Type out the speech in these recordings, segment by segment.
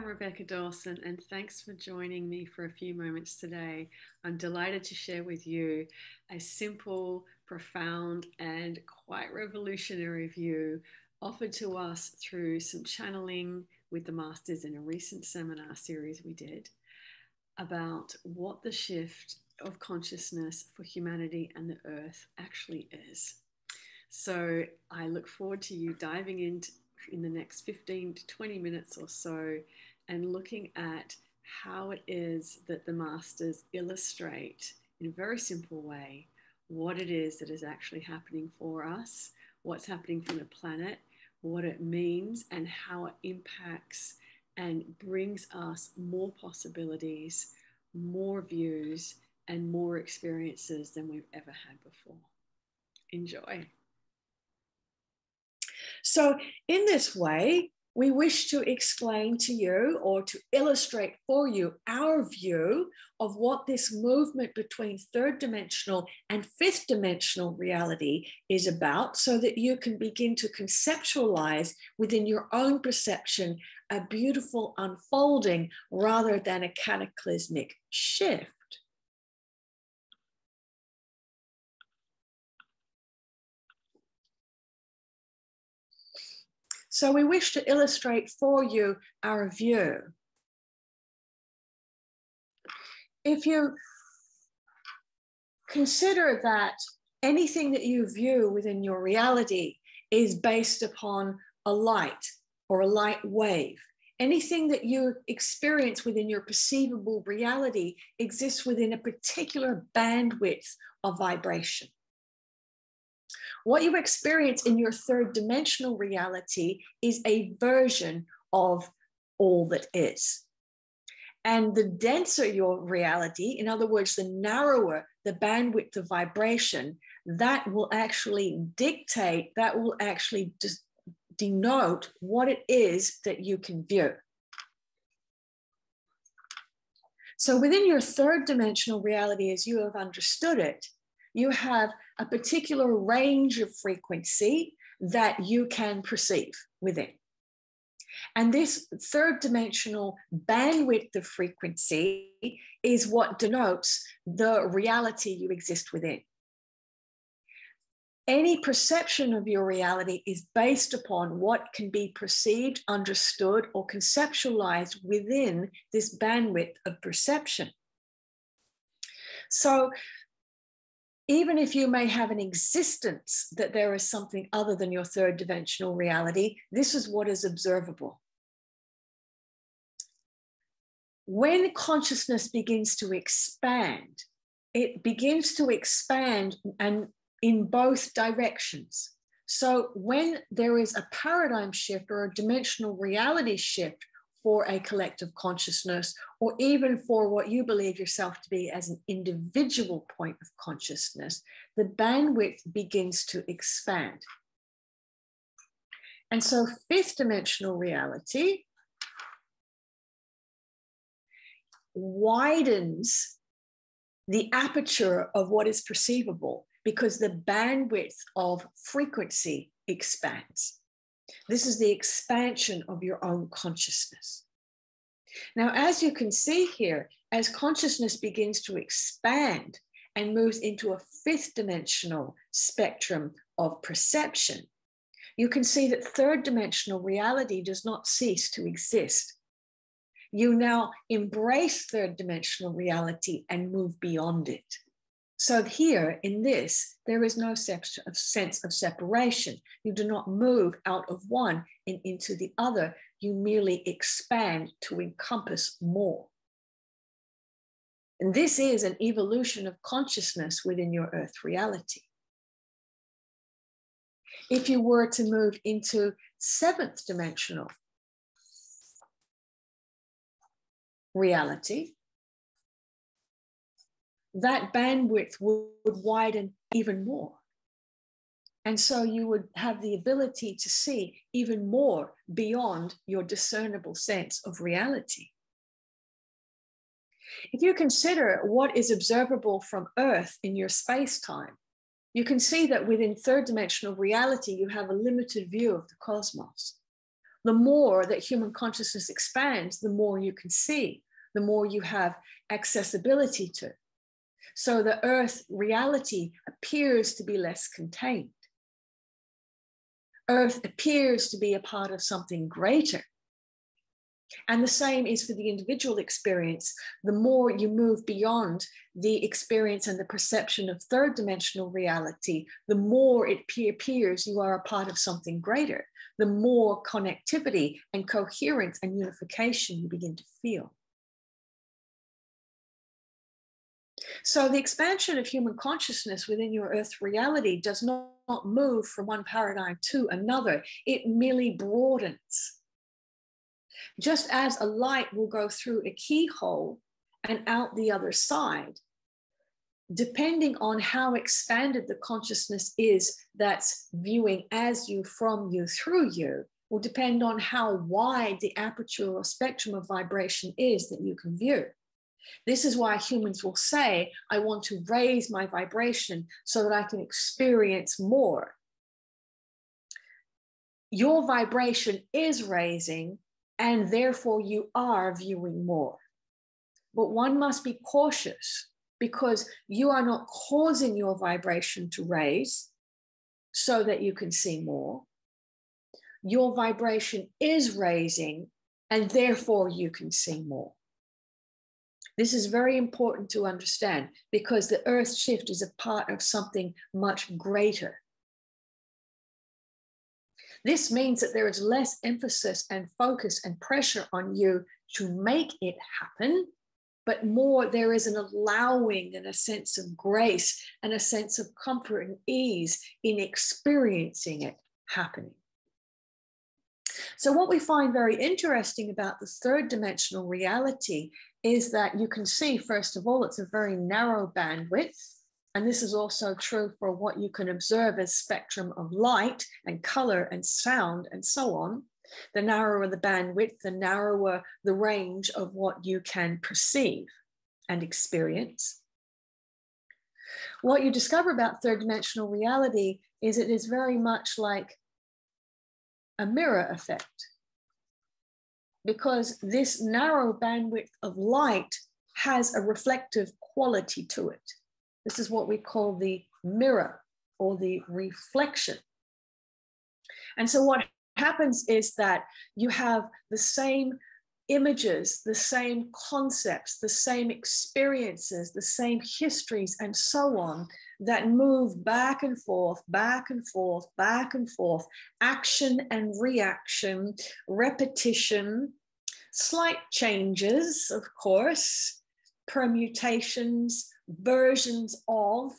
I'm Rebecca Dawson, and thanks for joining me for a few moments today. I'm delighted to share with you a simple, profound, and quite revolutionary view offered to us through some channeling with the Masters in a recent seminar series we did about what the shift of consciousness for humanity and the Earth actually is. So I look forward to you diving into in the next 15 to 20 minutes or so and looking at how it is that the Masters illustrate in a very simple way what it is that is actually happening for us, what's happening for the planet, what it means and how it impacts and brings us more possibilities, more views and more experiences than we've ever had before. Enjoy. So in this way, we wish to explain to you or to illustrate for you our view of what this movement between third dimensional and fifth dimensional reality is about so that you can begin to conceptualize within your own perception a beautiful unfolding rather than a cataclysmic shift. So we wish to illustrate for you our view. If you consider that anything that you view within your reality is based upon a light or a light wave, anything that you experience within your perceivable reality exists within a particular bandwidth of vibration. What you experience in your third dimensional reality is a version of all that is. And the denser your reality, in other words, the narrower the bandwidth of vibration, that will actually dictate, that will actually denote what it is that you can view. So within your third dimensional reality, as you have understood it, you have a particular range of frequency that you can perceive within. And this third dimensional bandwidth of frequency is what denotes the reality you exist within. Any perception of your reality is based upon what can be perceived, understood, or conceptualized within this bandwidth of perception. So, even if you may have an existence that there is something other than your third dimensional reality, this is what is observable. When consciousness begins to expand, it begins to expand and in both directions. So when there is a paradigm shift or a dimensional reality shift for a collective consciousness, or even for what you believe yourself to be as an individual point of consciousness, the bandwidth begins to expand. And so fifth dimensional reality widens the aperture of what is perceivable because the bandwidth of frequency expands. This is the expansion of your own consciousness. Now, as you can see here, as consciousness begins to expand and moves into a fifth dimensional spectrum of perception, you can see that third dimensional reality does not cease to exist. You now embrace third dimensional reality and move beyond it. So here in this, there is no sense of separation. You do not move out of one and into the other. You merely expand to encompass more. And this is an evolution of consciousness within your Earth reality. If you were to move into seventh dimensional reality, that bandwidth would widen even more. And so you would have the ability to see even more beyond your discernible sense of reality. If you consider what is observable from Earth in your space-time, you can see that within third dimensional reality, you have a limited view of the cosmos. the more that human consciousness expands, the more you can see, the more you have accessibility to. So the Earth reality appears to be less contained. Earth appears to be a part of something greater. And the same is for the individual experience. The more you move beyond the experience and the perception of third dimensional reality, the more it appears you are a part of something greater, the more connectivity and coherence and unification you begin to feel. So the expansion of human consciousness within your Earth reality does not move from one paradigm to another. It merely broadens. Just as a light will go through a keyhole and out the other side, depending on how expanded the consciousness is that's viewing as you, from you, through you, will depend on how wide the aperture or spectrum of vibration is that you can view. This is why humans will say, I want to raise my vibration so that I can experience more. Your vibration is raising, and therefore you are viewing more. But one must be cautious, because you are not causing your vibration to raise so that you can see more. Your vibration is raising, and therefore you can see more. This is very important to understand, because the Earth shift is a part of something much greater. This means that there is less emphasis and focus and pressure on you to make it happen, but more there is an allowing and a sense of grace and a sense of comfort and ease in experiencing it happening. So what we find very interesting about the third dimensional reality is that you can see, first of all, it's a very narrow bandwidth. And this is also true for what you can observe as spectrum of light and color and sound and so on. The narrower the bandwidth, the narrower the range of what you can perceive and experience. What you discover about third dimensional reality is it is very much like a mirror effect, because this narrow bandwidth of light has a reflective quality to it. This is what we call the mirror or the reflection. And so what happens is that you have the same images, the same concepts, the same experiences, the same histories, and so on, that move back and forth, back and forth, back and forth, action and reaction, repetition, slight changes, of course, permutations, versions of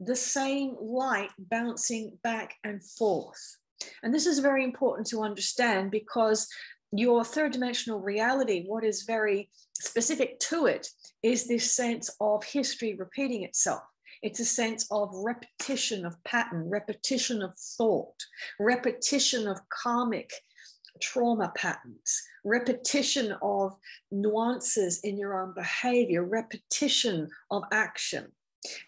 the same light bouncing back and forth. And this is very important to understand, because your third dimensional reality, what is very specific to it, is this sense of history repeating itself. It's a sense of repetition of pattern, repetition of thought, repetition of karmic trauma patterns, repetition of nuances in your own behavior, repetition of action.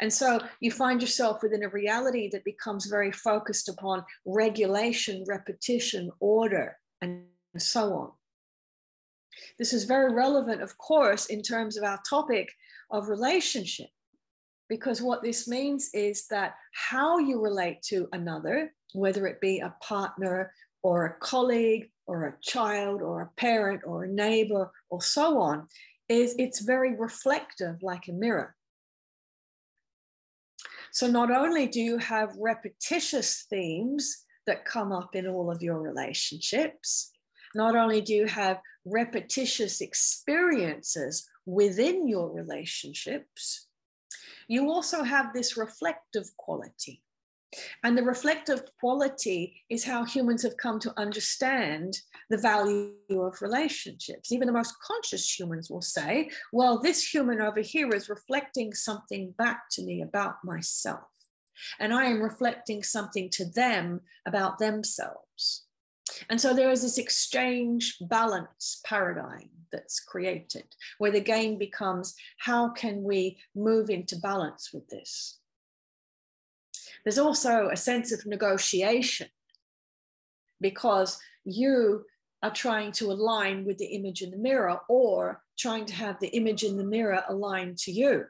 And so you find yourself within a reality that becomes very focused upon regulation, repetition, order, and so on. This is very relevant, of course, in terms of our topic of relationship, because what this means is that how you relate to another, whether it be a partner or a colleague or a child or a parent or a neighbor or so on, is it's very reflective, like a mirror. So not only do you have repetitious themes that come up in all of your relationships, not only do you have repetitious experiences within your relationships, you also have this reflective quality. And the reflective quality is how humans have come to understand the value of relationships. Even the most conscious humans will say, well, this human over here is reflecting something back to me about myself, and I am reflecting something to them about themselves. And so there is this exchange balance paradigm that's created, where the game becomes, how can we move into balance with this? There's also a sense of negotiation, because you are trying to align with the image in the mirror, or trying to have the image in the mirror aligned to you.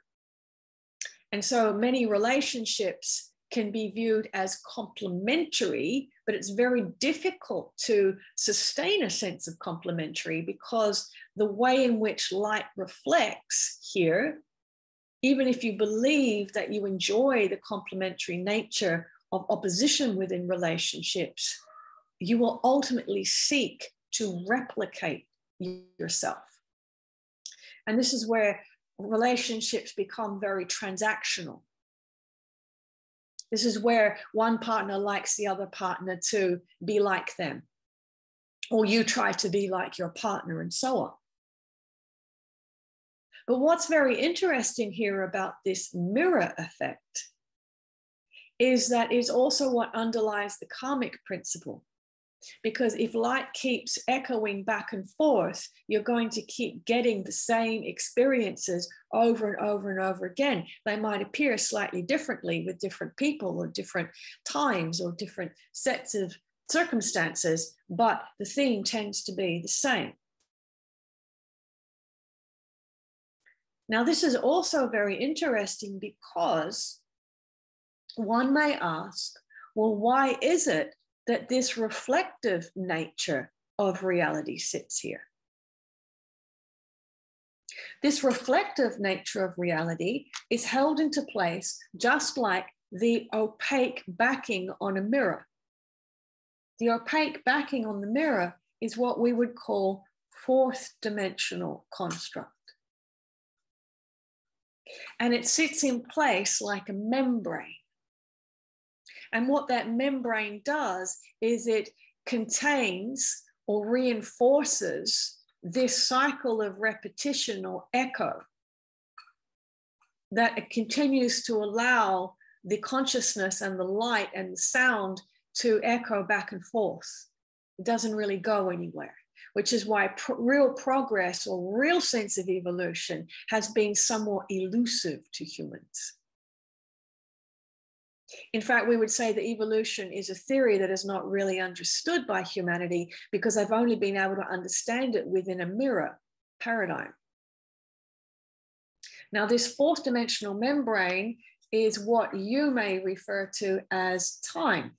And so many relationships can be viewed as complementary, but it's very difficult to sustain a sense of complementary, because the way in which light reflects here, even if you believe that you enjoy the complementary nature of opposition within relationships, you will ultimately seek to replicate yourself. And this is where relationships become very transactional. This is where one partner likes the other partner to be like them, or you try to be like your partner, and so on. But what's very interesting here about this mirror effect is that is also what underlies the karmic principle. Because if light keeps echoing back and forth, you're going to keep getting the same experiences over and over and over again. They might appear slightly differently with different people or different times or different sets of circumstances, but the theme tends to be the same. Now, this is also very interesting, because one may ask, well, why is it that this reflective nature of reality sits here? This reflective nature of reality is held into place just like the opaque backing on a mirror. The opaque backing on the mirror is what we would call fourth dimensional construct. And it sits in place like a membrane. And what that membrane does is it contains or reinforces this cycle of repetition or echo, that it continues to allow the consciousness and the light and the sound to echo back and forth. It doesn't really go anywhere, which is why real progress or real sense of evolution has been somewhat elusive to humans. In fact, we would say that evolution is a theory that is not really understood by humanity, because they've only been able to understand it within a mirror paradigm. Now, this fourth dimensional membrane is what you may refer to as time,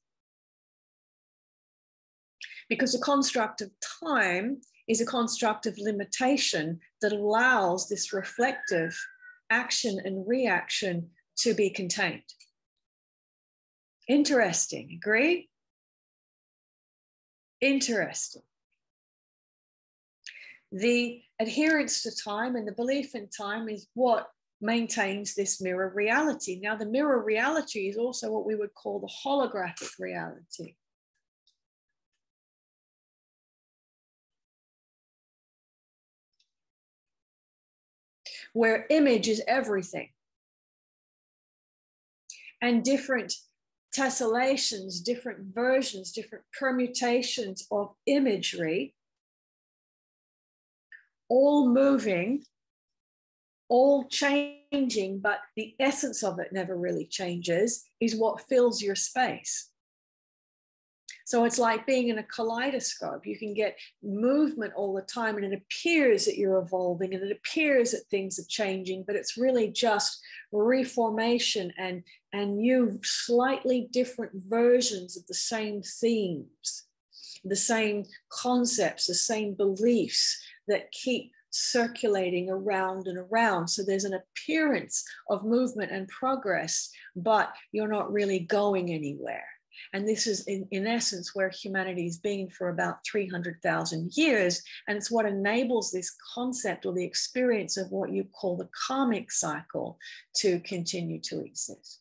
because the construct of time is a construct of limitation that allows this reflective action and reaction to be contained. Interesting, agree? Interesting. The adherence to time and the belief in time is what maintains this mirror reality. Now, the mirror reality is also what we would call the holographic reality. Where image is everything. And different tessellations, different versions, different permutations of imagery, all moving, all changing, but the essence of it never really changes, is what fills your space. So it's like being in a kaleidoscope. You can get movement all the time, and it appears that you're evolving, and it appears that things are changing, but it's really just reformation and new, slightly different versions of the same themes, the same concepts, the same beliefs that keep circulating around and around. So there's an appearance of movement and progress, but you're not really going anywhere. And this is, in essence, where humanity has been for about 300,000 years. And it's what enables this concept or the experience of what you call the karmic cycle to continue to exist.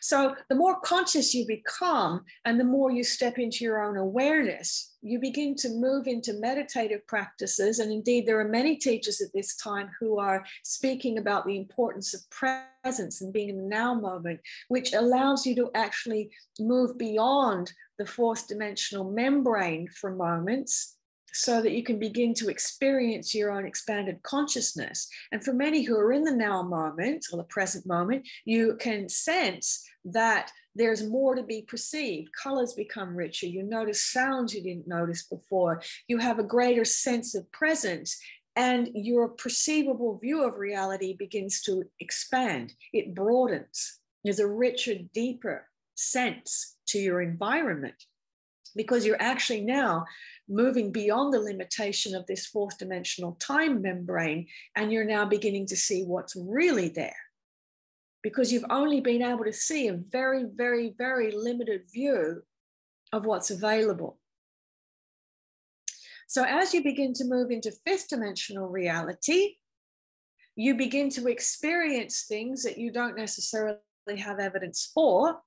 So the more conscious you become and the more you step into your own awareness, you begin to move into meditative practices. And indeed, there are many teachers at this time who are speaking about the importance of presence and being in the now moment, which allows you to actually move beyond the fourth dimensional membrane for moments so that you can begin to experience your own expanded consciousness. And for many who are in the now moment or the present moment, you can sense that there's more to be perceived. Colors become richer. You notice sounds you didn't notice before. You have a greater sense of presence, and your perceivable view of reality begins to expand. It broadens. There's a richer, deeper sense to your environment, because you're actually now moving beyond the limitation of this fourth dimensional time membrane, and you're now beginning to see what's really there, because you've only been able to see a very, very, very limited view of what's available. So as you begin to move into fifth dimensional reality, you begin to experience things that you don't necessarily have evidence for,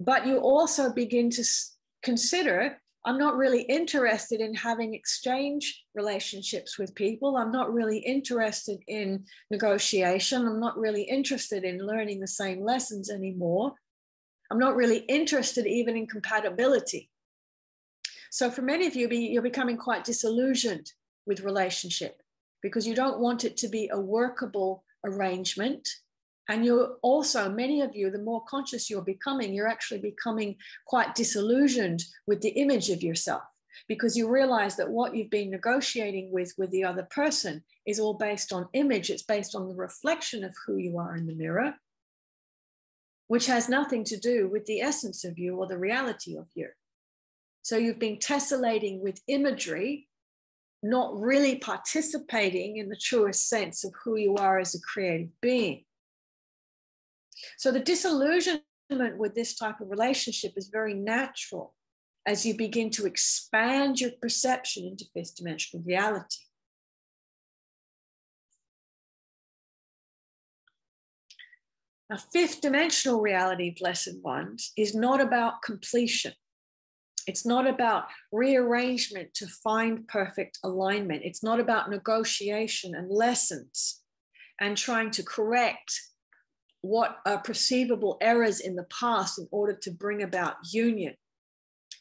but you also begin to consider, I'm not really interested in having exchange relationships with people. I'm not really interested in negotiation. I'm not really interested in learning the same lessons anymore. I'm not really interested even in compatibility. So for many of you, you're becoming quite disillusioned with relationship, because you don't want it to be a workable arrangement. And you're also, many of you, the more conscious you're becoming, you're actually becoming quite disillusioned with the image of yourself, because you realize that what you've been negotiating with the other person is all based on image. It's based on the reflection of who you are in the mirror, which has nothing to do with the essence of you or the reality of you. So you've been tessellating with imagery, not really participating in the truest sense of who you are as a creative being. So the disillusionment with this type of relationship is very natural as you begin to expand your perception into fifth dimensional reality. Now, fifth dimensional reality, blessed ones, is not about completion. It's not about rearrangement to find perfect alignment. It's not about negotiation and lessons and trying to correct what are perceivable errors in the past in order to bring about union.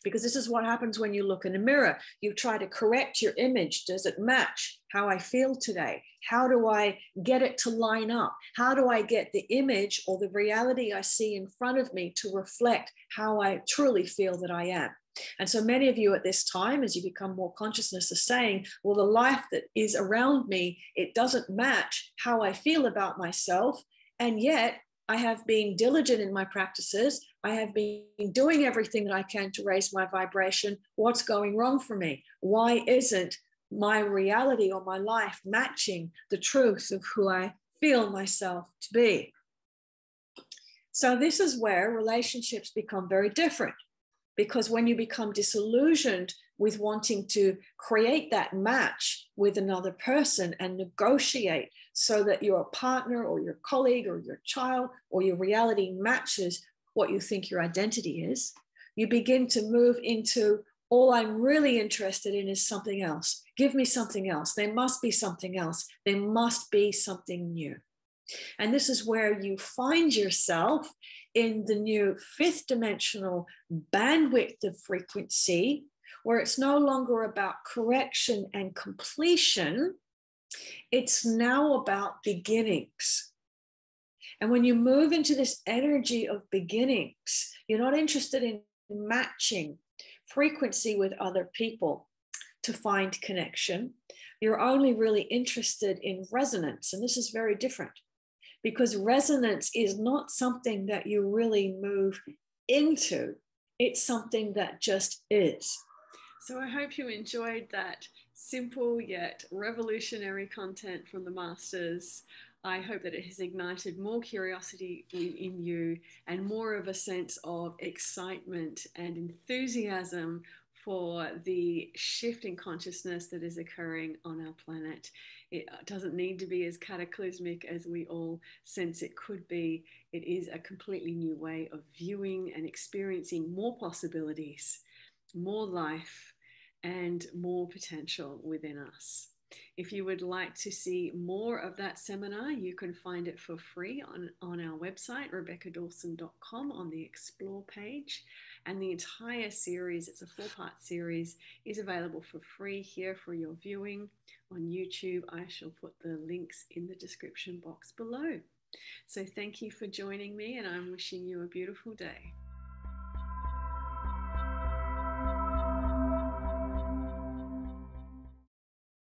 Because this is what happens when you look in a mirror. You try to correct your image. Does it match how I feel today? How do I get it to line up? How do I get the image or the reality I see in front of me to reflect how I truly feel that I am? And so many of you at this time, as you become more consciousness, are saying, well, the life that is around me, it doesn't match how I feel about myself. And yet I have been diligent in my practices. I have been doing everything that I can to raise my vibration. What's going wrong for me? Why isn't my reality or my life matching the truth of who I feel myself to be? So this is where relationships become very different, because when you become disillusioned with wanting to create that match with another person and negotiate so that your partner or your colleague or your child or your reality matches what you think your identity is, you begin to move into, all I'm really interested in is something else. Give me something else. There must be something else. There must be something new. And this is where you find yourself in the new fifth dimensional bandwidth of frequency, where it's no longer about correction and completion. It's now about beginnings. And when you move into this energy of beginnings, you're not interested in matching frequency with other people to find connection. You're only really interested in resonance. And this is very different, because resonance is not something that you really move into. It's something that just is. So I hope you enjoyed that simple yet revolutionary content from the Masters. I hope that it has ignited more curiosity in you and more of a sense of excitement and enthusiasm for the shift in consciousness that is occurring on our planet. It doesn't need to be as cataclysmic as we all sense it could be. It is a completely new way of viewing and experiencing more possibilities, more life, and more potential within us. If you would like to see more of that seminar, you can find it for free on our website, RebeccaDawson.com, on the Explore page. And the entire series, it's a 4-part series, is available for free here for your viewing on YouTube. I shall put the links in the description box below. So thank you for joining me, and I'm wishing you a beautiful day.